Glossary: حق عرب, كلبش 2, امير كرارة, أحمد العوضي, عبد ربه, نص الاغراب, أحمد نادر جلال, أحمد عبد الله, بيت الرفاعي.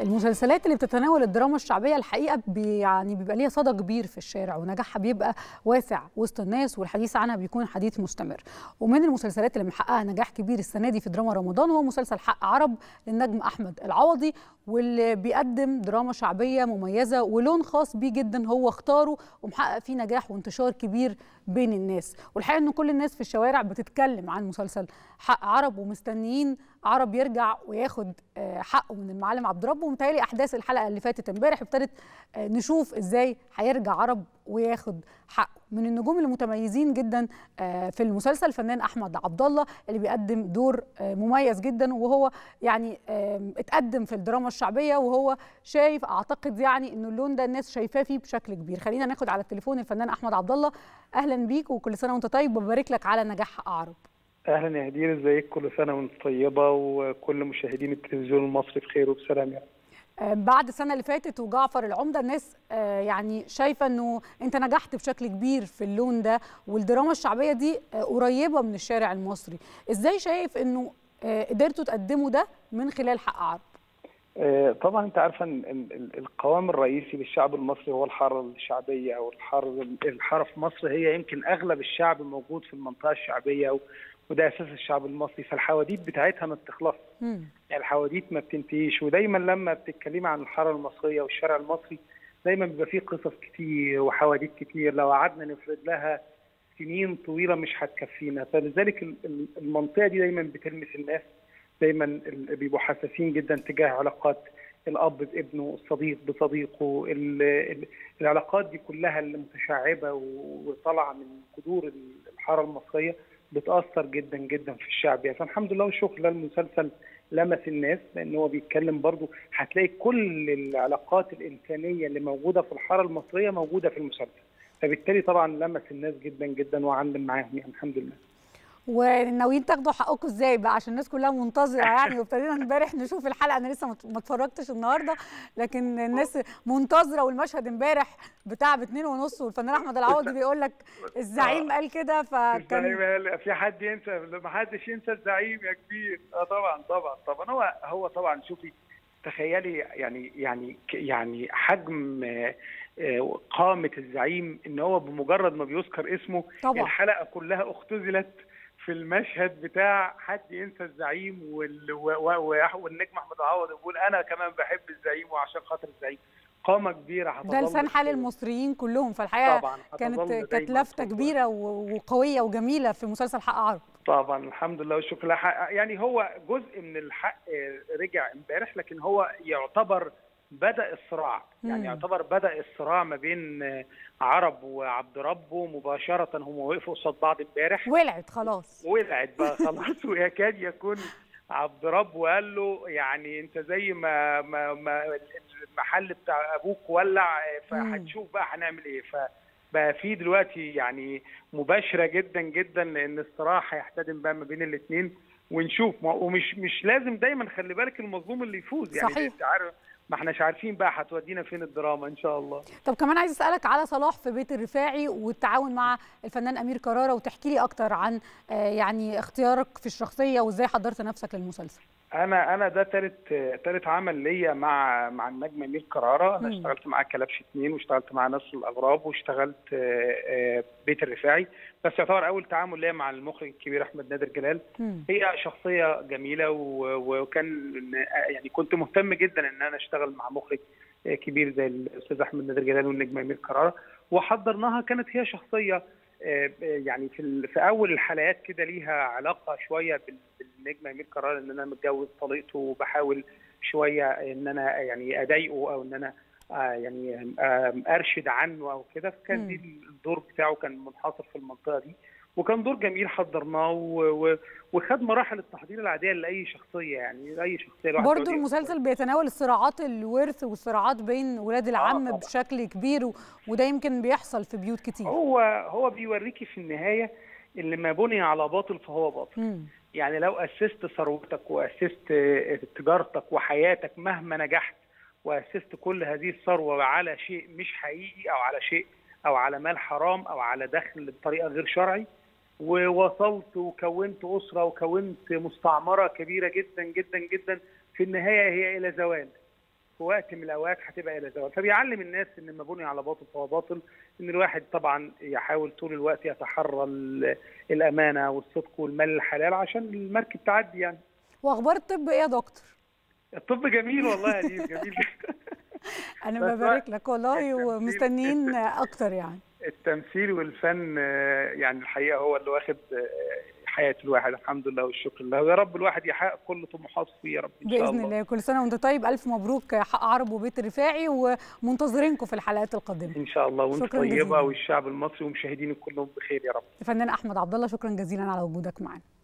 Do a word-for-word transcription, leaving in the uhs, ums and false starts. المسلسلات اللي بتتناول الدراما الشعبيه الحقيقه بي يعني بيبقى ليها صدى كبير في الشارع، ونجاحها بيبقى واسع وسط الناس، والحديث عنها بيكون حديث مستمر. ومن المسلسلات اللي محققه نجاح كبير السنه دي في دراما رمضان هو مسلسل حق عرب للنجم احمد العوضي، واللي بيقدم دراما شعبيه مميزه ولون خاص بيه جدا هو اختاره، ومحقق فيه نجاح وانتشار كبير بين الناس. والحقيقه ان كل الناس في الشوارع بتتكلم عن مسلسل حق عرب، ومستنيين عرب يرجع وياخد حقه من المعلم عبد ربه. ومتهيألي احداث الحلقه اللي فاتت امبارح ابتدت نشوف ازاي هيرجع عرب وياخد حقه. من النجوم المتميزين جدا في المسلسل الفنان احمد عبد الله، اللي بيقدم دور مميز جدا، وهو يعني اتقدم في الدراما الشعبيه، وهو شايف اعتقد يعني انه اللون ده الناس شايفاه فيه بشكل كبير. خلينا ناخد على التليفون الفنان احمد عبد الله. اهلا بيك وكل سنه وانت طيب، وببارك لك على نجاح عرب. اهلا يا هدير، ازيك؟ كل سنه وانت طيبه وكل مشاهدين التلفزيون المصري بخير وبسلام. يعني بعد السنه اللي فاتت وجعفر العمده، الناس يعني شايفه انه انت نجحت بشكل كبير في اللون ده، والدراما الشعبيه دي قريبه من الشارع المصري. ازاي شايف انه قدرتوا تقدموا ده من خلال حق عرب؟ طبعا انت عارفه ان القوام الرئيسي للشعب المصري هو الحاره الشعبيه، او الحاره الحاره في مصر هي يمكن اغلب الشعب موجود في المنطقه الشعبيه، وده اساس الشعب المصري، فالحواديت بتاعتها ما بتخلصش. يعني الحواديت ما بتنتهيش، ودايما لما بتتكلمي عن الحاره المصريه والشارع المصري دايما بيبقى فيه قصص كتير وحواديت كتير، لو قعدنا نفرد لها سنين طويله مش هتكفينا. فلذلك المنطقه دي دايما بتلمس الناس، دايما بيبقوا حساسين جدا تجاه علاقات الاب بابنه، الصديق بصديقه، العلاقات دي كلها اللي متشعبه وطالعه من جذور الحاره المصريه بتأثر جدا جدا في الشعب. يعني فالحمد لله والشكر للمسلسل لمس الناس، لأن هو بيتكلم برضه، هتلاقي كل العلاقات الإنسانية اللي موجودة في الحارة المصرية موجودة في المسلسل، فبالتالي طبعا لمس الناس جدا جدا وعلم معاهم. يعني الحمد لله. وناويين تاخدوا حقكم ازاي بقى؟ عشان الناس كلها منتظره يعني، وابتدينا امبارح نشوف الحلقه، انا لسه ما اتفرجتش النهارده، لكن الناس منتظره. والمشهد امبارح بتاع باتنين ونص والفنان احمد العوضي بيقول لك الزعيم قال كده، فكان في حد ينسى؟ ما حدش ينسى الزعيم يا كبير. اه طبعا طبعا طبعا هو هو طبعا شوفي، تخيلي يعني يعني يعني حجم قامه الزعيم، ان هو بمجرد ما بيذكر اسمه طبعا الحلقه كلها اختزلت في المشهد بتاع حد ينسى الزعيم، وال... و... و... والنجم احمد العوضي بيقول انا كمان بحب الزعيم وعشان خاطر الزعيم. قامه كبيره هتظل، ده لسان حال المصريين كلهم. فالحقيقه كانت كانت لفته كبيره وقويه وجميله في مسلسل حق عرب. طبعا الحمد لله والشكر لله. يعني هو جزء من الحق رجع امبارح، لكن هو يعتبر بدأ الصراع، يعني يعتبر بدأ الصراع ما بين عرب وعبد ربه مباشرة. هم وقفوا قصاد بعض امبارح، ولعت خلاص، ولعت بقى خلاص. ويكاد يكون عبد ربه وقال له يعني انت زي ما, ما, ما المحل بتاع ابوك ولع، فهتشوف بقى هنعمل ايه. فبقى في دلوقتي يعني مباشرة جدا جدا، لان الصراع هيحتدم بقى ما بين الاثنين، ونشوف. ومش مش لازم دايما، خلي بالك، المظلوم اللي يفوز. يعني صحيح، انت عارف ما احناش عارفين بقى هتودينا فين الدراما ان شاء الله. طب كمان عايز اسالك على صلاح في بيت الرفاعي والتعاون مع الفنان امير كرارة، وتحكي لي اكتر عن يعني اختيارك في الشخصيه وازاي حضرت نفسك للمسلسل. انا انا ده ثالث ثالث عمل ليا مع مع النجم امير كرارة. انا مم. اشتغلت مع كلبش اتنين، واشتغلت مع نص الاغراب، واشتغلت بيت الرفاعي، بس يعتبر اول تعامل ليا مع المخرج الكبير احمد نادر جلال. مم. هي شخصيه جميله، وكان يعني كنت مهتم جدا ان انا اشتغل مع مخرج كبير زي الاستاذ احمد نادر جلال والنجم امير كرارة، وحضرناها. كانت هي شخصيه يعني في في اول الحلقات كده ليها علاقه شويه بالنجم امير كرارة، ان انا متجوز طليقته وبحاول شويه ان انا يعني اضايقه، او ان انا يعني ارشد عنه او كده. فكان دي الدور بتاعه، كان منحصر في المنطقه دي، وكان دور جميل حضرناه، وخد مراحل التحضير العاديه لاي شخصيه. يعني لاي شخصيه لوحدها. برضه المسلسل بيتناول الصراعات الورث والصراعات بين ولاد العم آه بشكل كبير، وده يمكن بيحصل في بيوت كتير. هو هو بيوريكي في النهايه اللي ما بني على باطل فهو باطل. مم. يعني لو اسست ثروتك واسست تجارتك وحياتك مهما نجحت، واسست كل هذه الثروه على شيء مش حقيقي، او على شيء او على مال حرام، او على دخل بطريقه غير شرعي، ووصلت وكونت اسره وكونت مستعمره كبيره جدا جدا جدا، في النهايه هي الى زوال. في وقت من الاوقات هتبقى الى زوال، فبيعلم الناس ان ما بني على باطل فهو باطل، ان الواحد طبعا يحاول طول الوقت يتحرى الامانه والصدق والمال الحلال عشان المركب تعدي يعني. واخبار الطب ايه يا دكتور؟ الطب جميل والله يا ديز، جميل جدا. انا ببارك لك والله ومستنيين اكتر يعني. التمثيل والفن يعني الحقيقه هو اللي واخد حياه الواحد، الحمد لله والشكر لله، ويا رب الواحد يحقق كل طموحاته يا رب ان شاء الله. باذن الله. كل سنه وانت طيب، الف مبروك حق عرب وبيت الرفاعي، ومنتظرينكم في الحلقات القادمه ان شاء الله، وانت طيبه جزيلا. والشعب المصري ومشاهدينك كلهم بخير يا رب. الفنان احمد عبد الله، شكرا جزيلا على وجودك معنا.